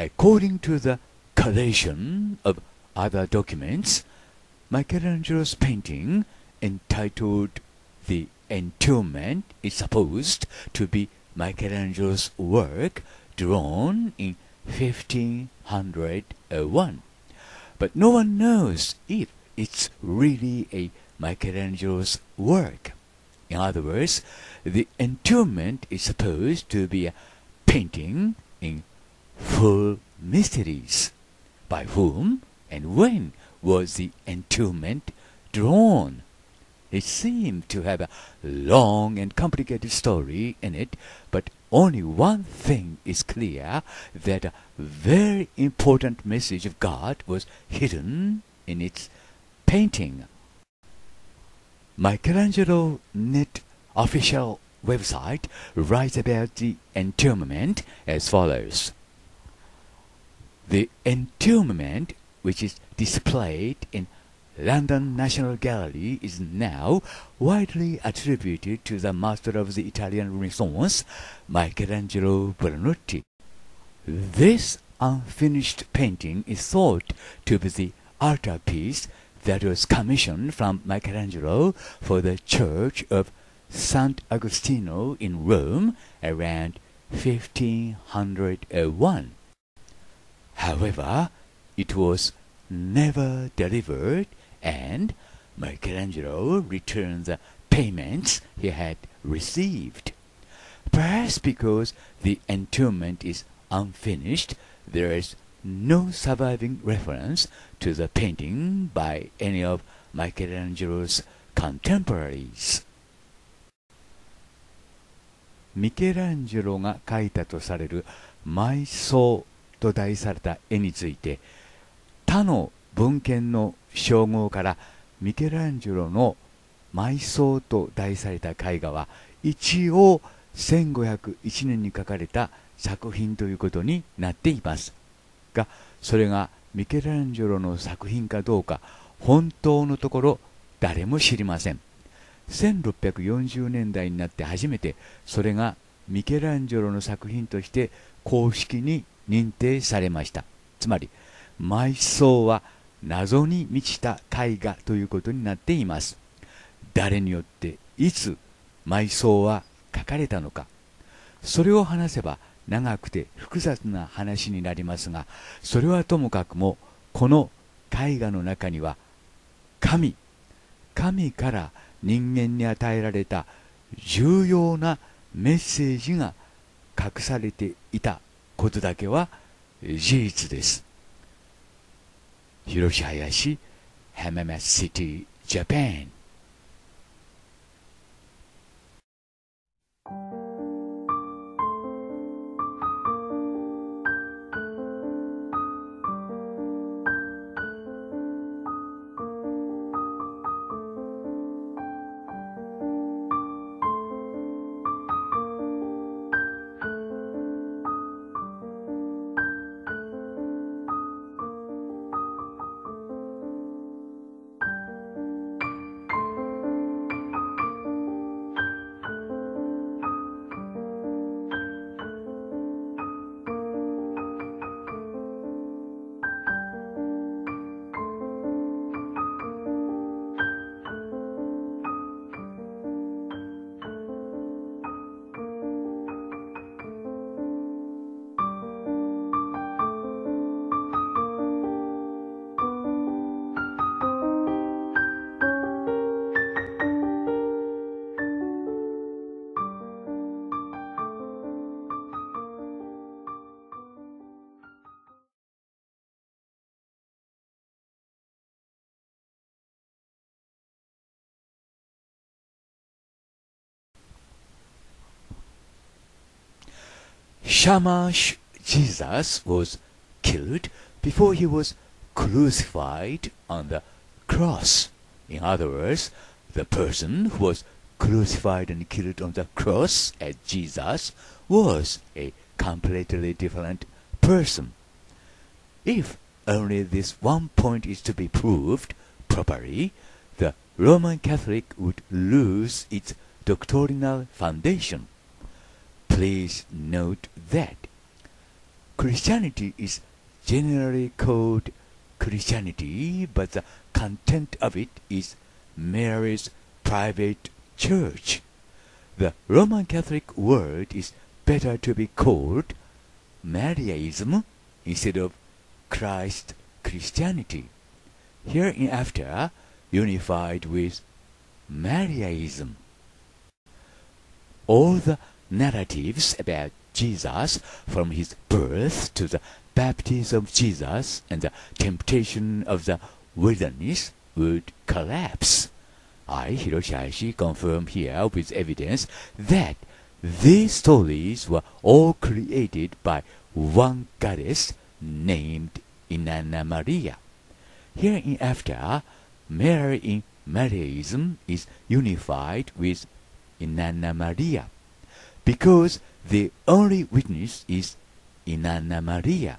According to the collation of other documents, Michelangelo's painting entitled The Entombment is supposed to be Michelangelo's work drawn in 1501, but no one knows if it's really a Michelangelo's work. In other words, the entombment is supposed to be a painting in full mysteries. By whom and when was the entombment drawn? It seemed to have a long and complicated story in it, but only one thing is clear, that a very important message of God was hidden in its painting. Michelangelo Net official website writes about the entombment as follows. The entombment, which is displayed in London National Gallery, is now widely attributed to the master of the Italian Renaissance, Michelangelo Buonarroti. This unfinished painting is thought to be the altarpiece that was commissioned from Michelangelo for the church of Sant'Agostino in Rome around 1501. However, it was never delivered, and Michelangelo returned the payments he had received. Perhaps because the entombment is unfinished, there is no surviving reference to the painting by any of Michelangelo's contemporaries. ミケランジェロが描いたとされる埋葬と題された絵について、他の文献の称号からミケランジェロの埋葬と題された絵画は一応1501年に描かれた作品ということになっていますが、それがミケランジェロの作品かどうか本当のところ誰も知りません。1640年代になって初めてそれがミケランジェロの作品として公式に認定されました。つまり埋葬は謎に満ちた絵画ということになっています。誰によっていつ埋葬は描かれたのか、それを話せば長くて複雑な話になりますが、それはともかくもこの絵画の中には神から人間に与えられた重要なメッセージが隠されていたことだけは事実です。Hiroshi Hayashi, Hammamet City, Japan. Shamash Jesus was killed before he was crucified on the cross. In other words, the person who was crucified and killed on the cross as Jesus was a completely different person. If only this one point is to be proved properly, the Roman Catholic would lose its doctrinal foundation. Please note that Christianity is generally called Christianity, but the content of it is Mary's private church. The Roman Catholic word is better to be called Marianism instead of Christ Christianity. Hereinafter unified with Marianism. All the narratives about Jesus from his birth to the baptism of Jesus and the temptation of the wilderness would collapse. I, Hiroshi Hayashi, confirm here with evidence that these stories were all created by one goddess named Inanna Maria. Hereinafter, Mary in Marianism is unified with Inanna Maria, because the only witness is Inanna Maria.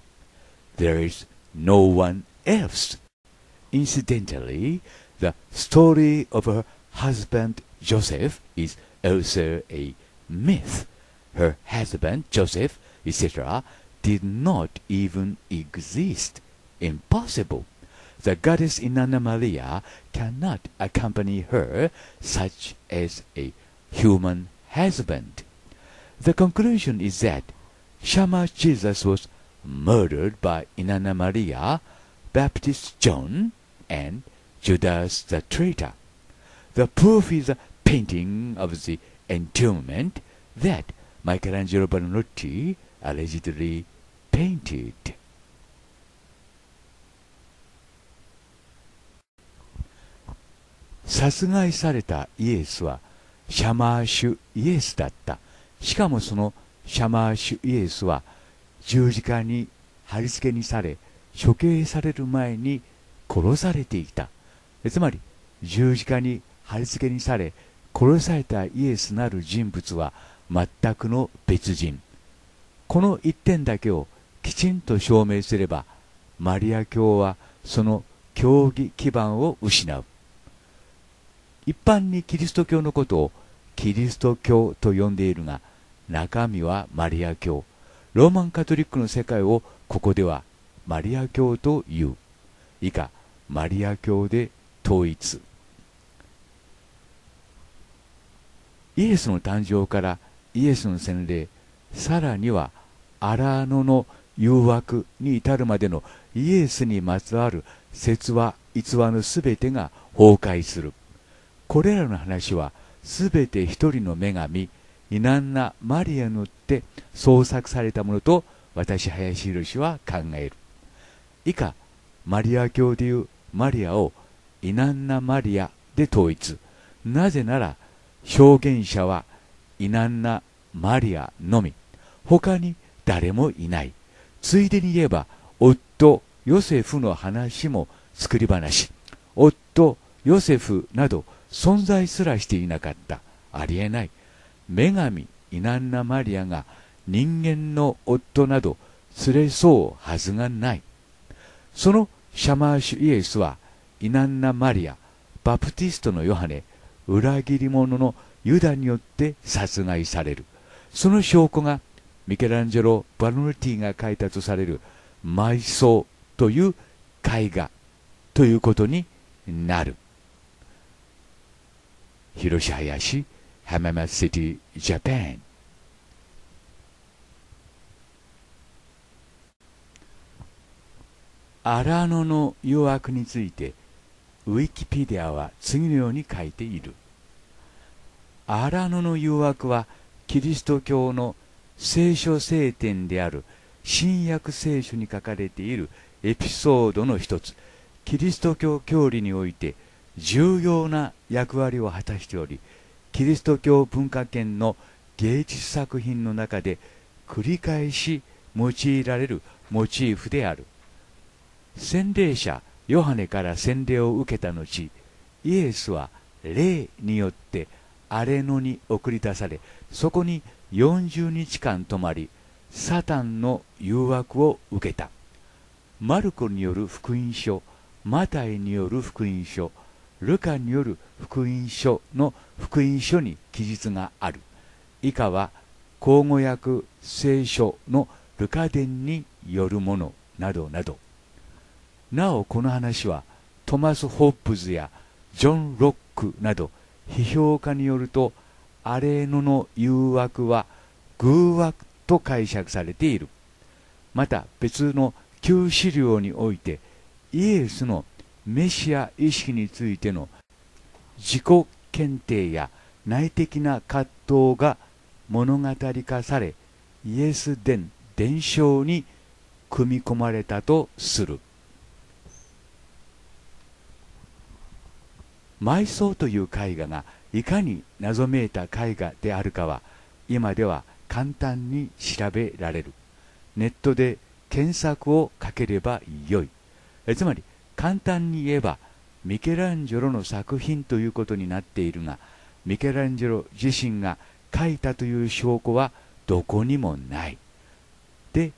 There is no one else. Incidentally, the story of her husband Joseph is also a myth. Her husband Joseph, etc., did not even exist. Impossible. The goddess Inanna Maria cannot accompany her, such as a human husband. The conclusion is that Shamash Jesus was murdered by Inanna Maria, Baptist John, and Judas the traitor. The proof is a painting of the entombment that Michelangelo Buonarroti allegedly painted.殺害されたイエスはシャマーシュイエスだった。しかもそのシャマーシュイエスは十字架に貼り付けにされ、処刑される前に殺されていた。つまり十字架に貼り付けにされ殺されたイエスなる人物は全くの別人。この一点だけをきちんと証明すれば、マリア教はその教義基盤を失う。一般にキリスト教のことをキリスト教と呼んでいるが、中身はマリア教。ローマンカトリックの世界をここではマリア教という。以下マリア教で統一。イエスの誕生からイエスの洗礼、さらには荒野の誘惑に至るまでのイエスにまつわる説話逸話のすべてが崩壊する。これらの話はすべて一人の女神イナンナ・マリアによって創作されたものと私林博士は考える。以下マリア教でいうマリアをイナンナ・マリアで統一。なぜなら証言者はイナンナ・マリアのみ、他に誰もいない。ついでに言えば夫ヨセフの話も作り話。夫ヨセフなど存在すらしていなかった。ありえない。女神イナンナマリアが人間の夫など連れそうはずがない。そのシャマーシュイエスはイナンナマリア、バプティストのヨハネ、裏切り者のユダによって殺害される。その証拠がミケランジェロ・バルノルティが描いたとされる埋葬という絵画ということになる。Hiroshi Hayashi, Hamama City, Japan. 荒野の誘惑についてウィキペディアは次のように書いている。荒野の誘惑はキリスト教の聖書聖典である新約聖書に書かれているエピソードの一つ。キリスト教教理において重要な役割を果たしており、キリスト教文化圏の芸術作品の中で繰り返し用いられるモチーフである。洗礼者ヨハネから洗礼を受けた後、イエスは霊によって荒野に送り出され、そこに40日間泊まり、サタンの誘惑を受けた。マルコによる福音書、マタイによる福音書、ルカによる福音書の福音書に記述がある。以下は口語訳聖書のルカ伝によるものなどなど。なおこの話はトマス・ホッブズやジョン・ロックなど批評家によると、アレーノの誘惑は偶惑と解釈されている。また別の旧資料においてイエスのメシア意識についての自己検定や内的な葛藤が物語化され、イエス伝伝承に組み込まれたとする。埋葬という絵画がいかに謎めいた絵画であるかは今では簡単に調べられる。ネットで検索をかければよい。つまり簡単に言えばミケランジェロの作品ということになっているが、ミケランジェロ自身が描いたという証拠はどこにもない。で、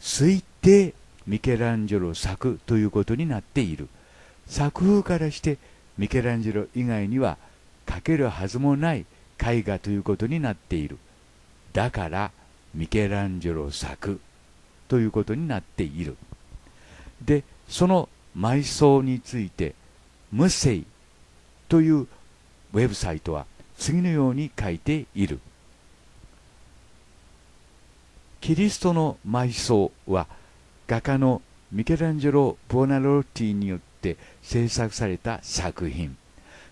推定ミケランジェロ作ということになっている。作風からしてミケランジェロ以外には描けるはずもない絵画ということになっている。だからミケランジェロ作ということになっている。で、その埋葬についてムセイというウェブサイトは次のように書いている。キリストの埋葬は画家のミケランジェロ・ボナロッティによって制作された作品。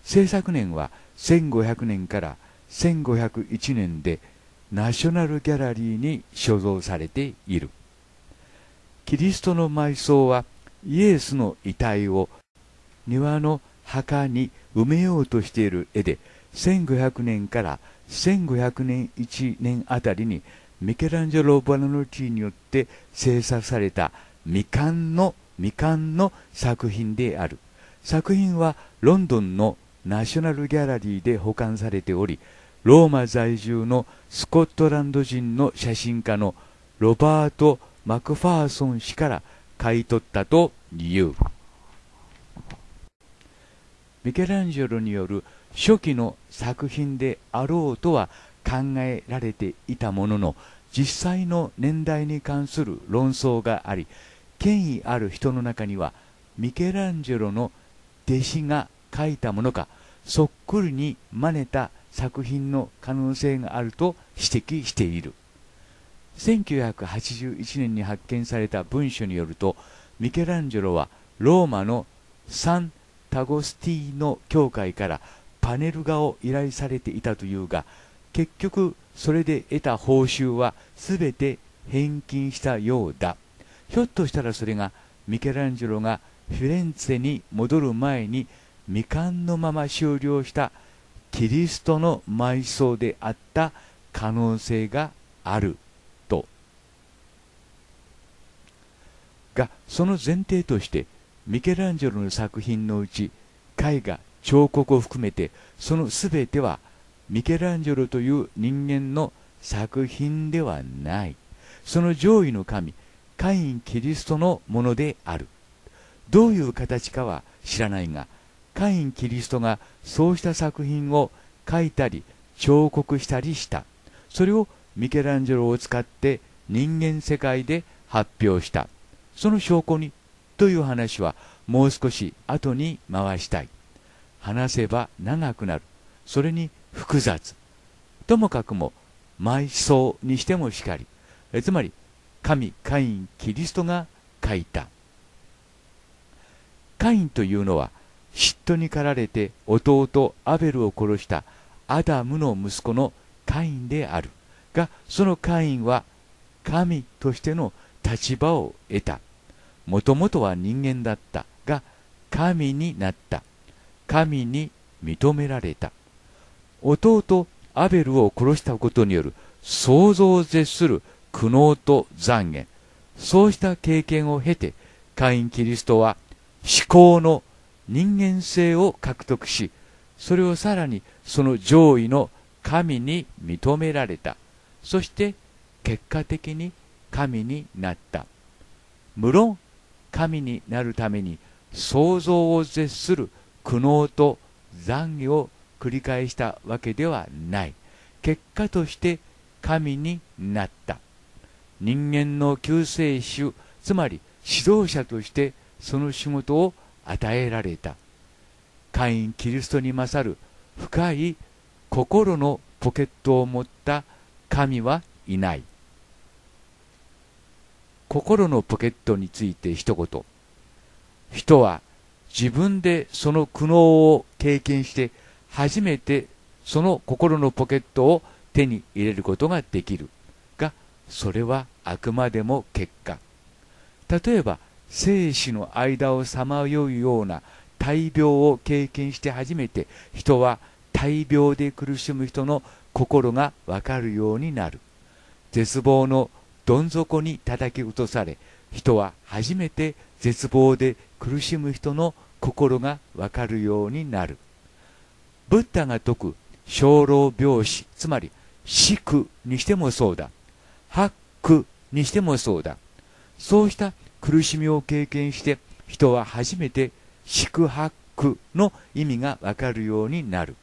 制作年は1500年から1501年でナショナルギャラリーに所蔵されている。キリストの埋葬はイエスの遺体を庭の墓に埋めようとしている絵で、1500年から1501年あたりにミケランジェロ・ボナロッティによって制作された未完の作品である。作品はロンドンのナショナルギャラリーで保管されており、ローマ在住のスコットランド人の写真家のロバート・マクファーソン氏から買い取ったという。ミケランジェロによる初期の作品であろうとは考えられていたものの、実際の年代に関する論争があり、権威ある人の中にはミケランジェロの弟子が描いたものかそっくりに真似た作品の可能性があると指摘している。1981年に発見された文書によると、ミケランジェロはローマのSant'Agostino教会からパネル画を依頼されていたというが、結局それで得た報酬は全て返金したようだ。ひょっとしたらそれがミケランジェロがフィレンツェに戻る前に未完のまま終了したキリストの埋葬であった可能性があると。がその前提として、ミケランジェロの作品のうち絵画、彫刻を含めてその全てはミケランジェロという人間の作品ではない。その上位の神カイン・キリストのものである。どういう形かは知らないが、カイン・キリストがそうした作品を描いたり彫刻したりした。それをミケランジェロを使って人間世界で発表した。その証拠にという話はもう少し後に回したい。話せば長くなる。それに複雑。ともかくも埋葬にしてもしかり、つまり神カイン・キリストが書いた。カインというのは嫉妬に駆られて弟アベルを殺したアダムの息子のカインであるが、そのカインは神としての立場を得た。もともとは人間だったが神になった。神に認められた。弟アベルを殺したことによる想像を絶する苦悩と残念、そうした経験を経てカイン・キリストは思考の人間性を獲得し、それをさらにその上位の神に認められた。そして結果的に神になった。無論神になるために想像を絶する苦悩と懺悔を繰り返したわけではない。結果として神になった。人間の救世主、つまり指導者としてその仕事を与えられた。カイン・キリストに勝る深い心のポケットを持った神はいない。心のポケットについて一言。人は自分でその苦悩を経験して初めてその心のポケットを手に入れることができるが、それはあくまでも結果。例えば生死の間をさまようような大病を経験して初めて人は大病で苦しむ人の心がわかるようになる。絶望のどん底に叩き落とされ、人は初めて絶望で苦しむ人の心がわかるようになる。ブッダが説く生老病死、つまり死苦にしてもそうだ、八苦にしてもそうだ。そうした苦しみを経験して人は初めて四苦八苦の意味がわかるようになる。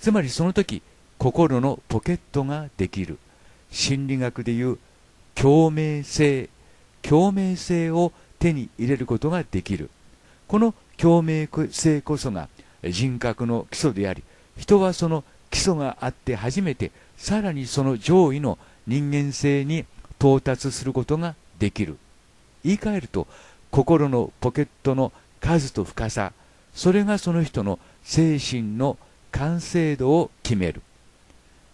つまりその時心のポケットができる。心理学でいう共鳴性、共鳴性を手に入れることができる。この共鳴性こそが人格の基礎であり、人はその基礎があって初めてさらにその上位の人間性に到達することができる。言い換えると、心のポケットの数と深さ、それがその人の精神の完成度を決める。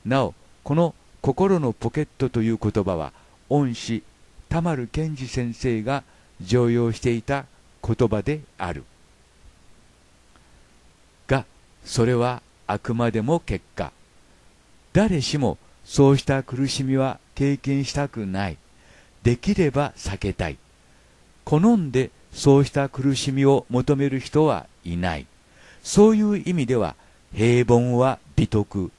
なお、この心のポケットという言葉は、恩師田丸健二先生が常用していた言葉である。が、それはあくまでも結果。誰しもそうした苦しみは経験したくない。できれば避けたい。好んでそうした苦しみを求める人はいない。そういう意味では平凡は美徳。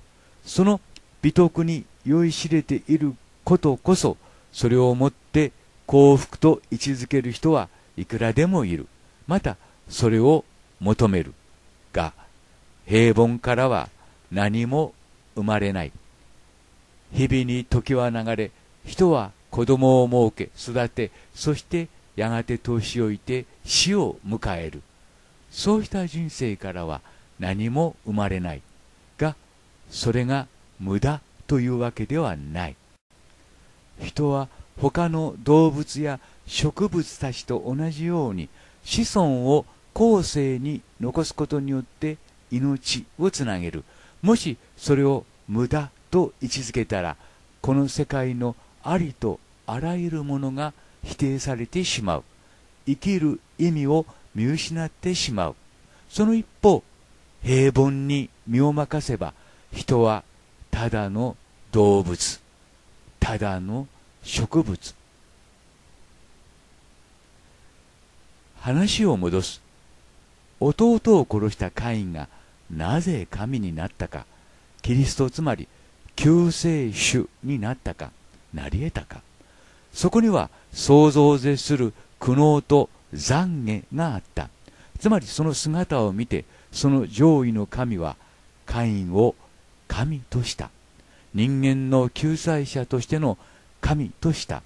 その美徳に酔いしれていることこそ、それをもって幸福と位置づける人はいくらでもいる。またそれを求める。が、平凡からは何も生まれない。日々に時は流れ、人は子供をもうけ、育て、そしてやがて年老いて死を迎える。そうした人生からは何も生まれない。が、それが無駄というわけではない。人は他の動物や植物たちと同じように子孫を後世に残すことによって命をつなげる。もしそれを無駄と位置づけたら、この世界のありとあらゆるものが否定されてしまう。生きる意味を見失ってしまう。その一方、平凡に身を任せば、人はただの動物、ただの植物。話を戻す。弟を殺したカインがなぜ神になったか、キリストつまり救世主になったか、なり得たか。そこには想像を絶する苦悩と懺悔があった。つまりその姿を見て、その上位の神はカインを神とした。人間の救済者としての神とした。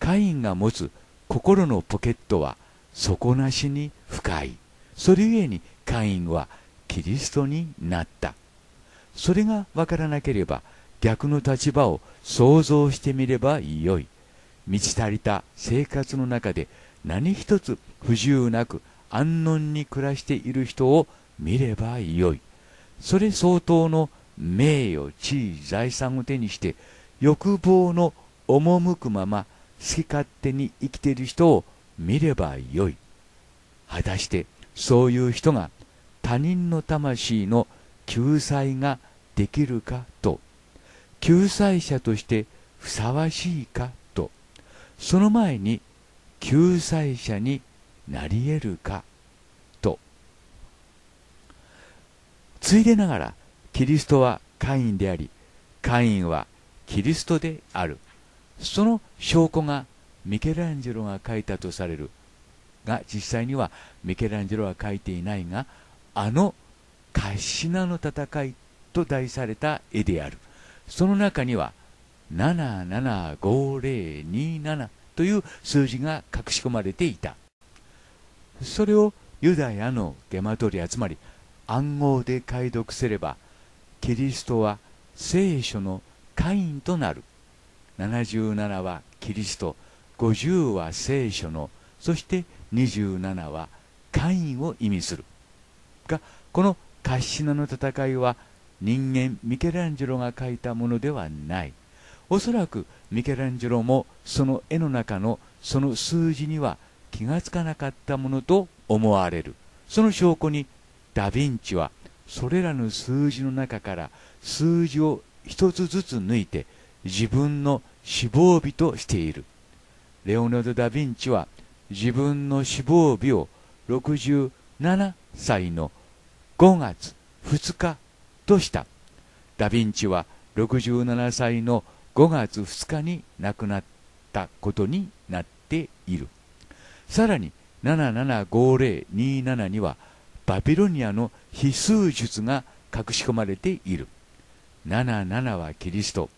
カインが持つ心のポケットは底なしに深い。それゆえにカインはキリストになった。それがわからなければ逆の立場を想像してみればよい。満ち足りた生活の中で何一つ不自由なく安穏に暮らしている人を見ればよい。それ相当の名誉、地位、財産を手にして欲望の赴くまま好き勝手に生きている人を見ればよい。果たしてそういう人が他人の魂の救済ができるかと、救済者としてふさわしいかと、その前に救済者になり得るかと。ついでながら、キリストはカインであり、カインはキリストである。その証拠がミケランジェロが書いたとされるが、実際にはミケランジェロは書いていないが、あのカッシナの戦いと題された絵である。その中には775027という数字が隠し込まれていた。それをユダヤのゲマトリア、つまり暗号で解読すれば、キリストは聖書のカインとなる。77はキリスト、50は聖書の、そして27はカインを意味する。が、このカッシナの戦いは人間ミケランジェロが描いたものではない。おそらくミケランジェロもその絵の中のその数字には気がつかなかったものと思われる。その証拠にダ・ヴィンチはそれらの数字の中から数字を一つずつ抜いて自分の死亡日としている。レオナルド・ダ・ヴィンチは自分の死亡日を67歳の5月2日とした。ダ・ヴィンチは67歳の5月2日に亡くなったことになっている。さらに775027にはバビロニアの秘数術が隠し込まれている。77はキリスト、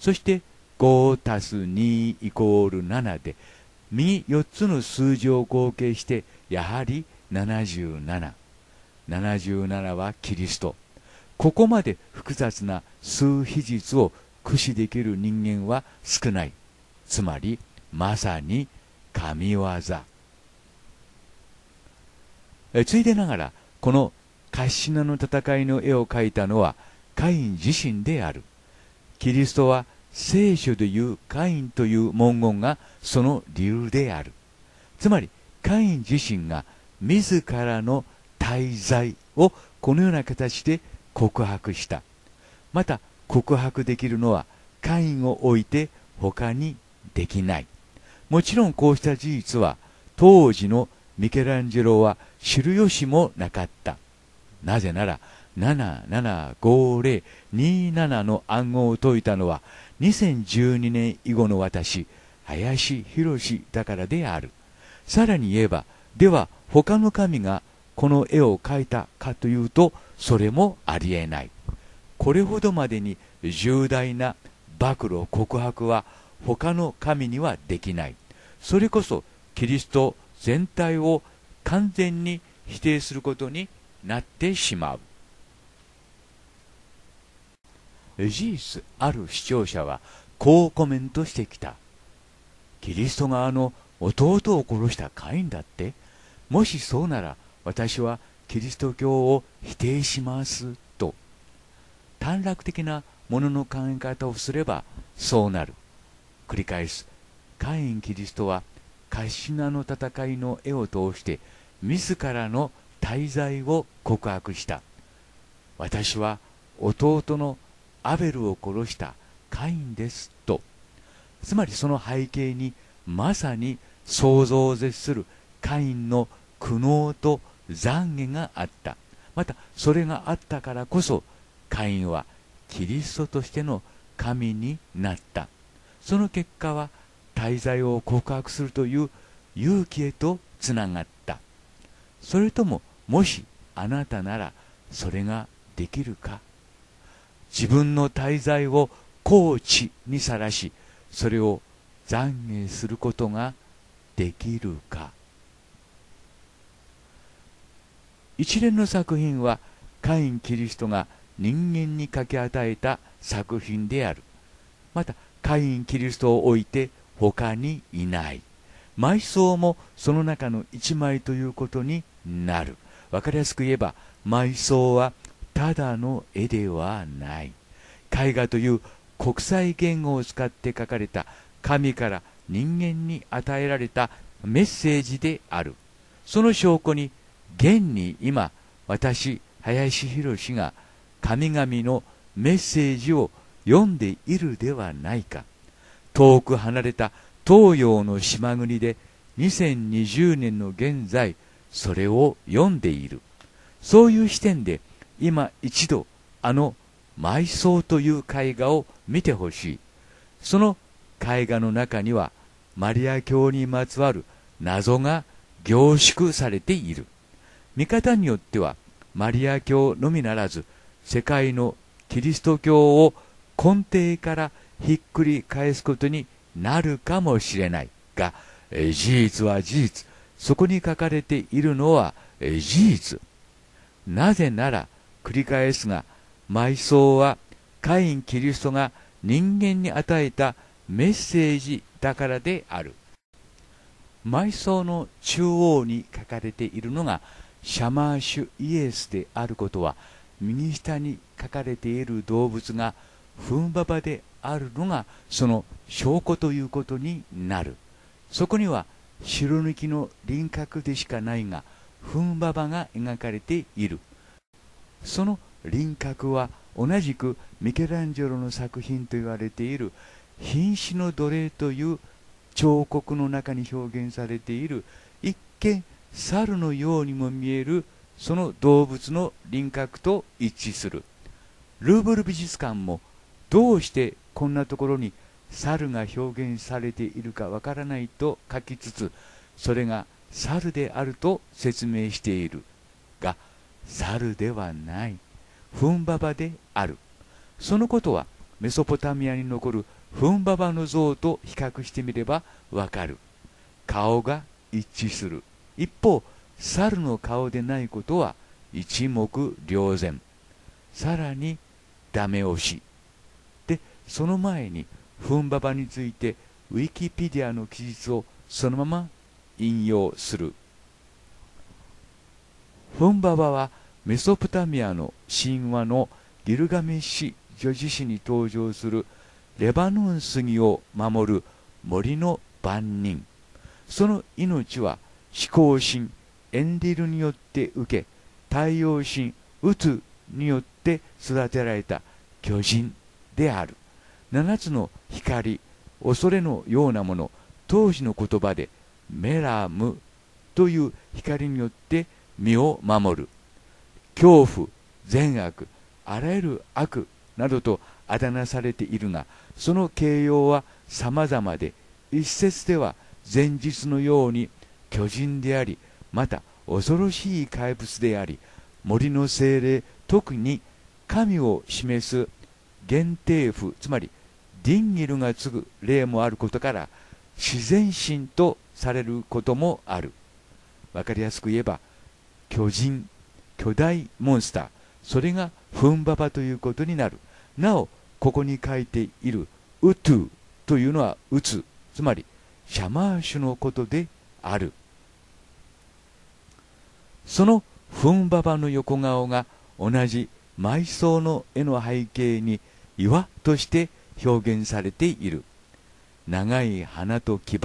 そして5+2=7で右4つの数字を合計してやはり77。77はキリスト。ここまで複雑な数比術を駆使できる人間は少ない。つまりまさに神業。ついでながらこのカッシナの戦いの絵を描いたのはカイン自身である。キリストは聖書でいうカインという文言がその理由である。つまりカイン自身が自らの大罪をこのような形で告白した。また告白できるのはカインを置いて他にできない。もちろんこうした事実は当時のミケランジェロは知る由もなかった。なぜなら775027の暗号を解いたのは2012年以後の私、林博だからである。さらに言えば、では他の神がこの絵を描いたかというと、それもありえない。これほどまでに重大な暴露告白は他の神にはできない。それこそキリスト全体を完全に否定することになってしまう。事実、ある視聴者はこうコメントしてきた。キリストが弟を殺したカインだって。もしそうなら私はキリスト教を否定しますと。短絡的なものの考え方をすればそうなる。繰り返す。カイン・キリストはカッシナの戦いの絵を通して自らの大罪を告白した。私は弟のアベルを殺したカインですと。つまりその背景にまさに想像を絶するカインの苦悩と懺悔があった。またそれがあったからこそカインはキリストとしての神になった。その結果は大罪を告白するという勇気へとつながった。それとも、もしあなたならそれができるか。自分の大罪を高地にさらし、それを懺悔することができるか。一連の作品はカイン・キリストが人間に書き与えた作品である。またカイン・キリストを置いて他にいない。埋葬もその中の一枚ということになる。わかりやすく言えば、埋葬はただの絵ではない。絵画という国際言語を使って書かれた神から人間に与えられたメッセージである。その証拠に、現に今、私、林博が神々のメッセージを読んでいるではないか。遠く離れた東洋の島国で2020年の現在、それを読んでいる。そういう視点で、今一度埋葬という絵画を見てほしい。その絵画の中にはマリア教にまつわる謎が凝縮されている。見方によってはマリア教のみならず世界のキリスト教を根底からひっくり返すことになるかもしれないが、事実は事実、そこに書かれているのは事実。なぜなら繰り返すが、埋葬はカイン・キリストが人間に与えたメッセージだからである。埋葬の中央に書かれているのがシャマーシュイエスであることは、右下に書かれている動物がフンババであるのがその証拠ということになる。そこには白抜きの輪郭でしかないが、フンババが描かれている。その輪郭は同じくミケランジェロの作品と言われている瀕死の奴隷という彫刻の中に表現されている、一見猿のようにも見えるその動物の輪郭と一致する。ルーブル美術館もどうしてこんなところに猿が表現されているかわからないと書きつつ、それが猿であると説明しているが、猿ではない、フンババである。そのことはメソポタミアに残るフンババの像と比較してみればわかる。顔が一致する。一方、猿の顔でないことは一目瞭然。さらにダメ押しで、その前にフンババについてウィキペディアの記述をそのまま引用する。フンババはメソポタミアの神話のギルガメッシュ叙事詩に登場するレバノン杉を守る森の番人。その命は思考神エンリルによって受け、太陽神ウツによって育てられた巨人である。7つの光、恐れのようなもの、当時の言葉でメラムという光によって身を守る。恐怖、善悪、あらゆる悪などとあだ名されているが、その形容は様々で、一説では前日のように巨人であり、また恐ろしい怪物であり、森の精霊、特に神を示す限定符、つまりディンギルがつぐ例もあることから、自然神とされることもある。わかりやすく言えば、巨人、巨大モンスター、それがフンババということになる。なお、ここに書いているウトゥというのはウツ、つまりシャマーシュのことである。そのフンババの横顔が同じ埋葬の絵の背景に岩として表現されている。長い鼻と牙、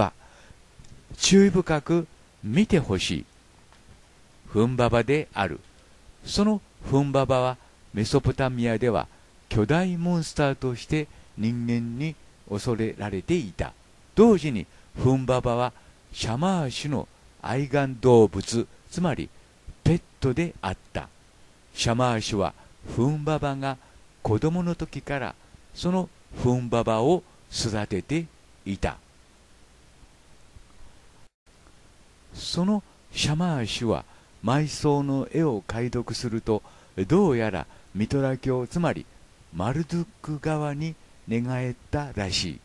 注意深く見てほしいフンババである。そのフンババはメソポタミアでは巨大モンスターとして人間に恐れられていた。同時にフンババはシャマーシュの愛玩動物、つまりペットであった。シャマーシュはフンババが子供の時からそのフンババを育てていた。そのシャマーシュは埋葬の絵を解読すると、どうやらミトラ教、つまりマルドゥック側に寝返ったらしい。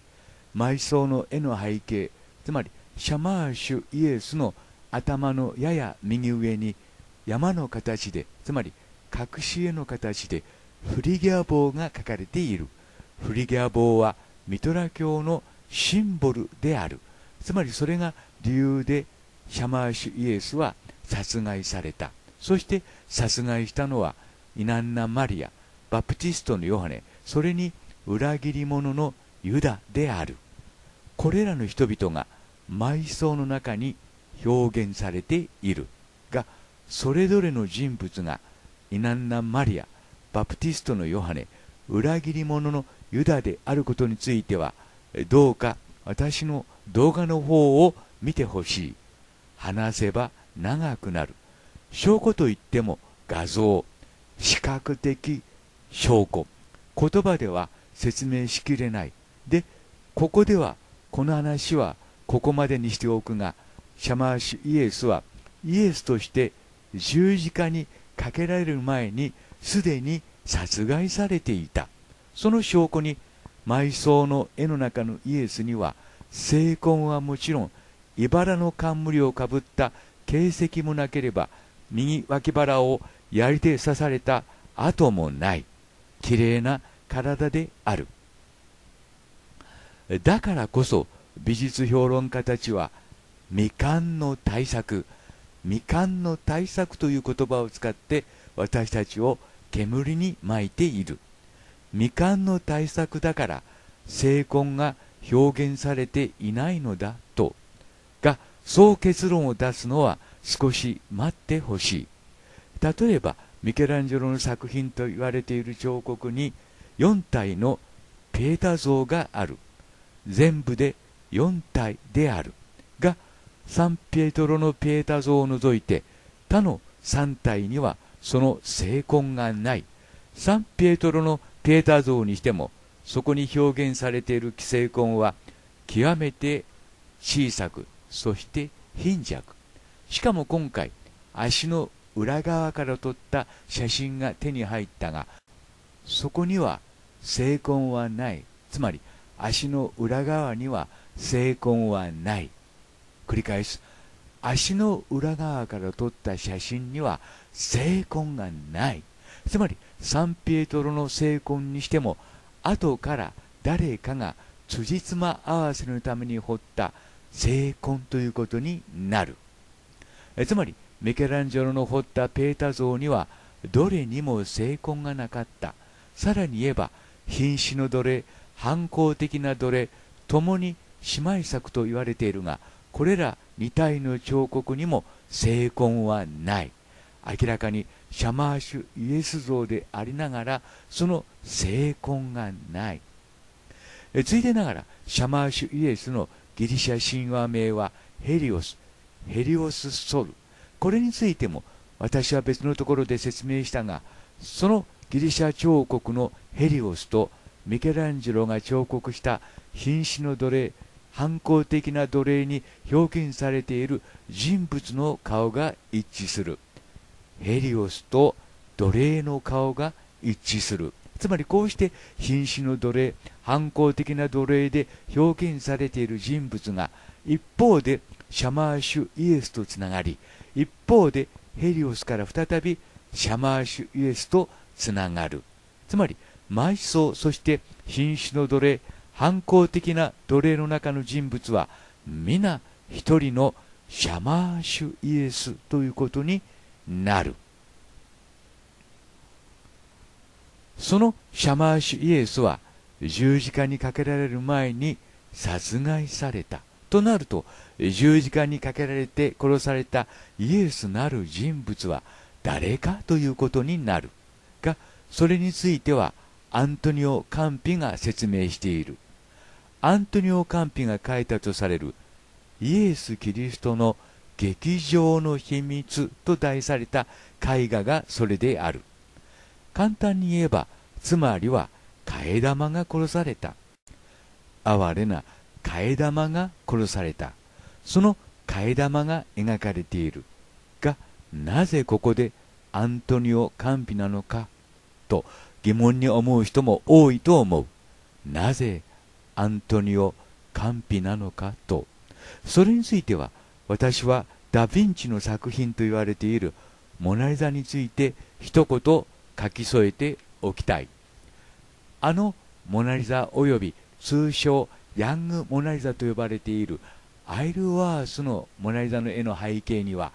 埋葬の絵の背景、つまりシャマーシュイエスの頭のやや右上に山の形で、つまり隠し絵の形でフリギャ棒が描かれている。フリギャ棒はミトラ教のシンボルである。つまりそれが理由でシャマーシュイエスは殺害された。そして殺害したのはイナンナ・マリア、バプティストのヨハネ、それに裏切り者のユダである。これらの人々が埋葬の中に表現されているが、それぞれの人物がイナンナ・マリア、バプティストのヨハネ、裏切り者のユダであることについては、どうか私の動画の方を見てほしい。話せば長くなる。証拠といっても画像、視覚的証拠、言葉では説明しきれない。で、ここではこの話はここまでにしておくが、シャマーシュイエスはイエスとして十字架にかけられる前にすでに殺害されていた。その証拠に埋葬の絵の中のイエスには、精魂はもちろん、茨の冠をかぶった形跡もなければ、右脇腹を槍で刺された跡もない、きれいな体である。だからこそ、美術評論家たちは、未完の大作という言葉を使って、私たちを煙に巻いている。未完の大作だから、精魂が表現されていないのだと。が、そう結論を出すのは少し待ってほしい。例えば、ミケランジェロの作品と言われている彫刻に4体のピエタ像がある。全部で4体である。が、サンピエトロのピエタ像を除いて、他の3体にはその精魂がない。サンピエトロのピエタ像にしても、そこに表現されている精魂は極めて小さく、そして貧弱。しかも今回、足の裏側から撮った写真が手に入ったが、そこには精魂はない。つまり、足の裏側には精魂はない。繰り返す。足の裏側から撮った写真には精魂がない。つまり、サンピエトロの精魂にしても、後から誰かが辻褄合わせのために彫った精魂ということになる。つまり、ミケランジェロの彫ったペータ像にはどれにも精魂がなかった。さらに言えば、瀕死の奴隷、反抗的な奴隷、ともに姉妹作と言われているが、これら2体の彫刻にも精魂はない。明らかにシャマーシュイエス像でありながら、その精魂がない。ついでながら、シャマーシュイエスのギリシャ神話名はヘリオスソル。これについても私は別のところで説明したが、そのギリシャ彫刻のヘリオスとミケランジェロが彫刻した瀕死の奴隷、反抗的な奴隷に表現されている人物の顔が一致する。ヘリオスと奴隷の顔が一致する。つまり、こうして瀕死の奴隷、反抗的な奴隷で表現されている人物が、一方でシャマーシュイエスとつながり、一方でヘリオスから再びシャマーシュイエスとつながる。つまり、埋葬、そして瀕死の奴隷、反抗的な奴隷の中の人物は、皆一人のシャマーシュイエスということになる。そのシャマーシュイエスは十字架にかけられる前に殺害された。となると、十字架にかけられて殺されたイエスなる人物は誰かということになる。が、それについてはアントニオ・カンピが説明している。アントニオ・カンピが書いたとされるイエス・キリストの劇場の秘密と題された絵画がそれである。簡単に言えば、つまりは替え玉が殺された。哀れな替え玉が殺された。その替え玉が描かれている。が、なぜここでアントニオ・カンピなのかと疑問に思う人も多いと思う。なぜアントニオ・カンピなのかと。それについては、私はダ・ヴィンチの作品と言われているモナリザについて一言書き添えておきたい。あのモナリザおよび通称ヤングモナリザと呼ばれているアイルワースのモナリザの絵の背景には、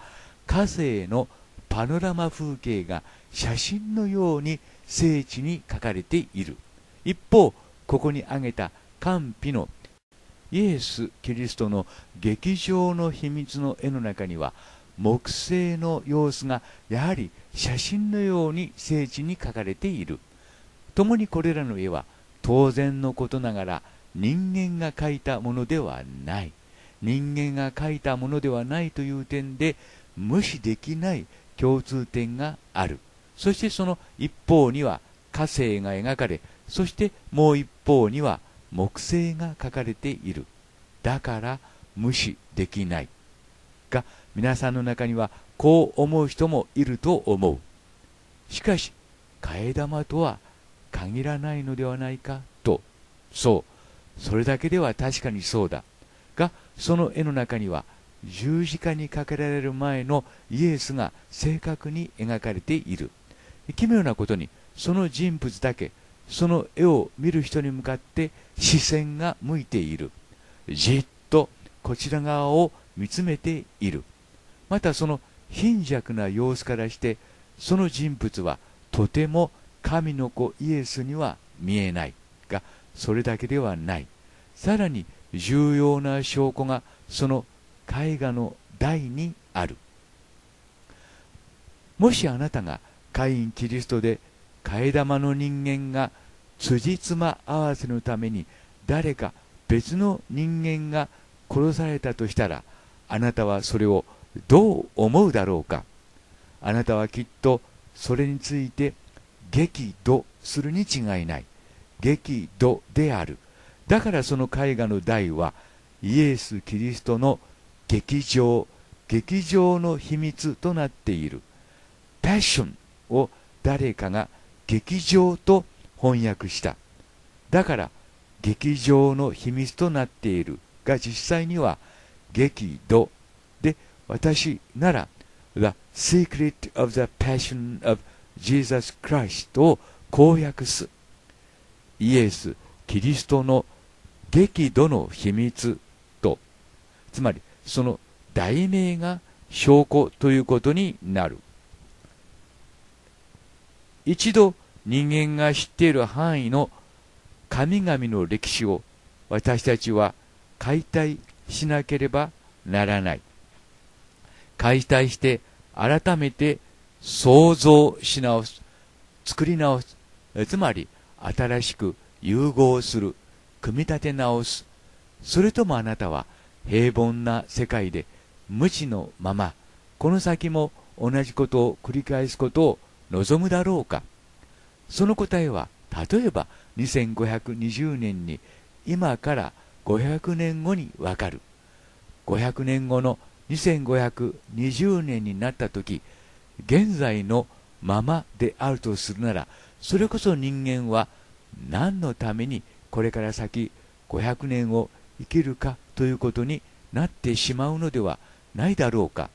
火星のパノラマ風景が写真のように精緻に描かれている。一方、ここに挙げたカンピのイエス・キリストの劇場の秘密の絵の中には、木製の様子がやはり写真のように精緻に描かれている。ともにこれらの絵は当然のことながら人間が描いたものではない。人間が描いたものではないという点で無視できない共通点がある。そしてその一方には火星が描かれ、そしてもう一方には木星が描かれている。だから無視できない。が、皆さんの中にはこう思う人もいると思う。しかし、替え玉とは限らないのではないかと。そう、それだけでは確かにそうだが、その絵の中には十字架にかけられる前のイエスが正確に描かれている。奇妙なことに、その人物だけその絵を見る人に向かって視線が向いている。じっとこちら側を見つめている。またその貧弱な様子からして、その人物はとても神の子イエスには見えないが、それだけではない。さらに重要な証拠がその絵画の台にある。もしあなたがカイン・キリストで、替え玉の人間が辻褄合わせのために誰か別の人間が殺されたとしたら、あなたはそれをどう思うだろうか。あなたはきっとそれについて激怒するに違いない。激怒である。だからその絵画の題は、イエス・キリストの劇場、劇場の秘密となっている。パッションを誰かが劇場と翻訳した。だから劇場の秘密となっているが、実際には激怒で、私なら The Secret of the Passion of Jesus Christ を公約す。イエス・キリストの激怒の秘密と、つまりその題名が証拠ということになる。一度人間が知っている範囲の神々の歴史を私たちは解体しなければならない。解体して改めて創造し直す、作り直す、つまり新しく融合する、組み立て直す。それともあなたは平凡な世界で無知のまま、この先も同じことを繰り返すことを望むだろうか。その答えは、例えば2520年に、今から500年後にわかる。500年後の2520年になった時、現在のままであるとするなら、それこそ人間は何のためにこれから先500年を生きるかということになってしまうのではないだろうか。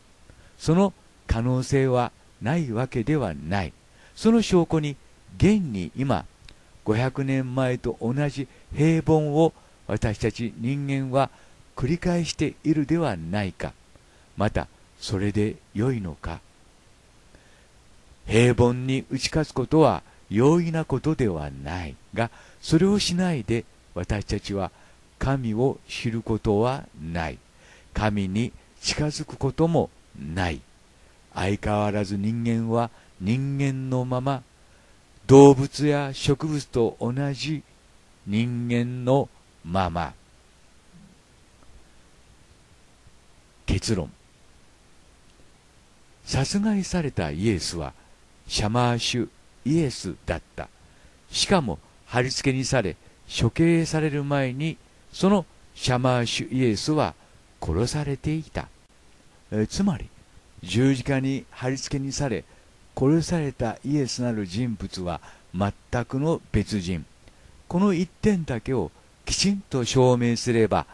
その可能性はないわけではない。その証拠に、現に今500年前と同じ平凡を私たち人間は繰り返しているではないか。またそれで良いのか。平凡に打ち勝つことは容易なことではないが、それをしないで私たちは神を知ることはない。神に近づくこともない。相変わらず人間は人間のまま、動物や植物と同じ人間のまま。結論。殺害されたイエスはシャマーシュイエスだった。しかも貼り付けにされ処刑される前に、そのシャマーシュイエスは殺されていた。つまり十字架に貼り付けにされ殺されたイエスなる人物は全くの別人。この一点だけをきちんと証明すれば、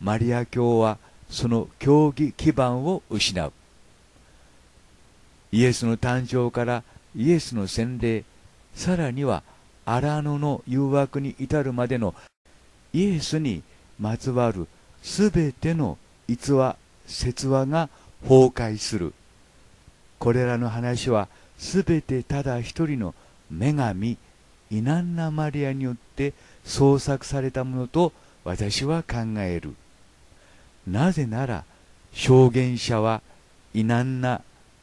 マリア教はその教義基盤を失う。イエスの誕生からイエスの洗礼、さらには荒野の誘惑に至るまでのイエスにまつわるすべての逸話、説話が崩壊する。これらの話はすべてただ一人の女神イナンナマリアによって創作されたものと私は考える。なぜなら証言者はイナンナ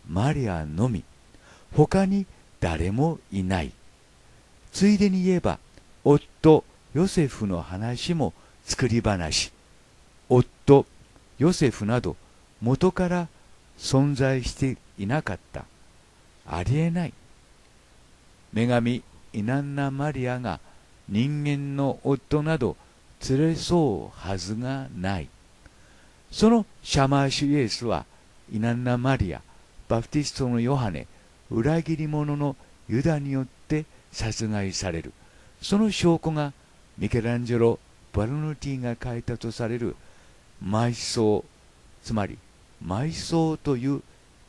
マリアのみ、他に誰もいない。ついでに言えば夫ヨセフの話も作り話。夫ヨセフなど元から存在していなかった。ありえない。女神イナンナマリアが人間の夫など連れそうはずがない。そのシャマーシュイエスはイナンナマリア、バプティストのヨハネ、裏切り者のユダによって殺害される。その証拠がミケランジェロ・バルノティが描いたとされる埋葬、つまり埋葬という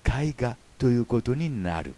絵画ということになる。